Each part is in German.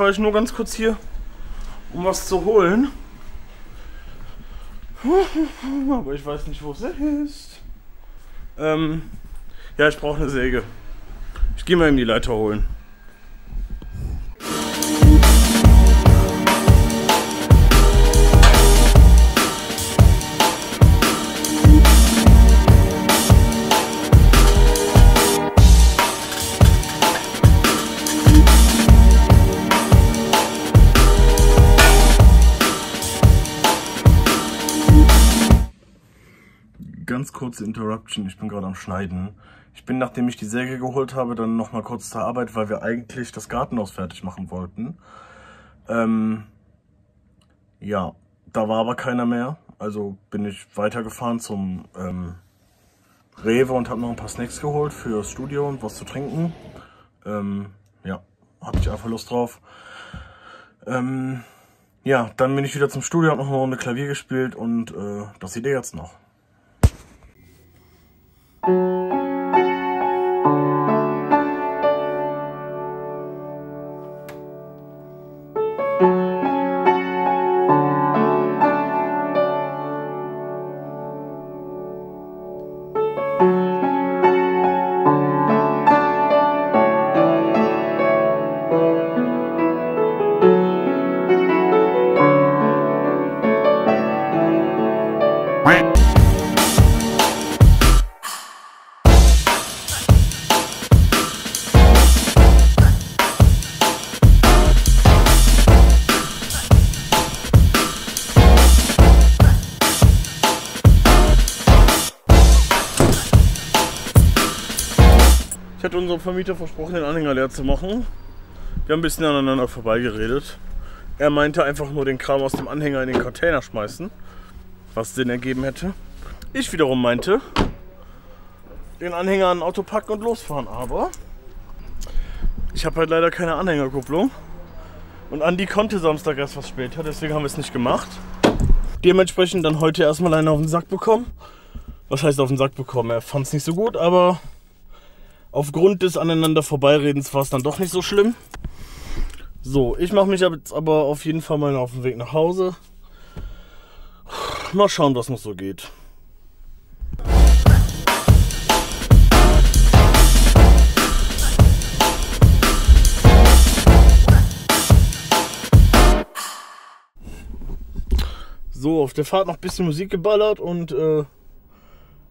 war ich nur ganz kurz hier, um was zu holen. Aber ich weiß nicht, wo es ist. Ja, ich brauche eine Säge. Ich gehe mal eben die Leiter holen. Ganz kurze Interruption, ich bin gerade am Schneiden. Ich bin, nachdem ich die Säge geholt habe, dann nochmal kurz zur Arbeit, weil wir eigentlich das Gartenhaus fertig machen wollten. Ja, da war aber keiner mehr, also bin ich weitergefahren zum Rewe und habe noch ein paar Snacks geholt fürs Studio und was zu trinken. Ja, hatte ich einfach Lust drauf. Ja, dann bin ich wieder zum Studio, habe noch eine Runde Klavier gespielt und das seht ihr jetzt noch. Ich hatte unserem Vermieter versprochen, den Anhänger leer zu machen. Wir haben ein bisschen aneinander vorbeigeredet. Er meinte einfach nur den Kram aus dem Anhänger in den Container schmeißen, was Sinn ergeben hätte. Ich wiederum meinte, den Anhänger an ein Auto packen und losfahren. Aber ich habe halt leider keine Anhängerkupplung. Und Andi konnte Samstag erst was später, deswegen haben wir es nicht gemacht. Dementsprechend dann heute erstmal einen auf den Sack bekommen. Was heißt auf den Sack bekommen? Er fand es nicht so gut, aber aufgrund des aneinander Vorbeiredens war es dann doch nicht so schlimm. So, ich mache mich jetzt aber auf jeden Fall mal auf den Weg nach Hause. Mal schauen, was noch so geht. So, auf der Fahrt noch ein bisschen Musik geballert und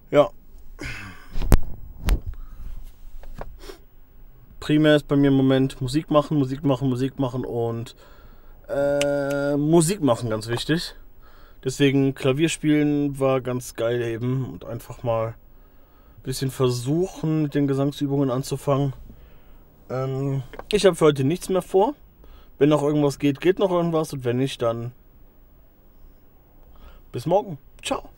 ja. Primär ist bei mir im Moment Musik machen und Musik machen, ganz wichtig. Deswegen Klavierspielen war ganz geil eben und einfach mal ein bisschen versuchen, mit den Gesangsübungen anzufangen. Ich habe für heute nichts mehr vor. Wenn noch irgendwas geht, geht noch irgendwas und wenn nicht, dann bis morgen. Ciao.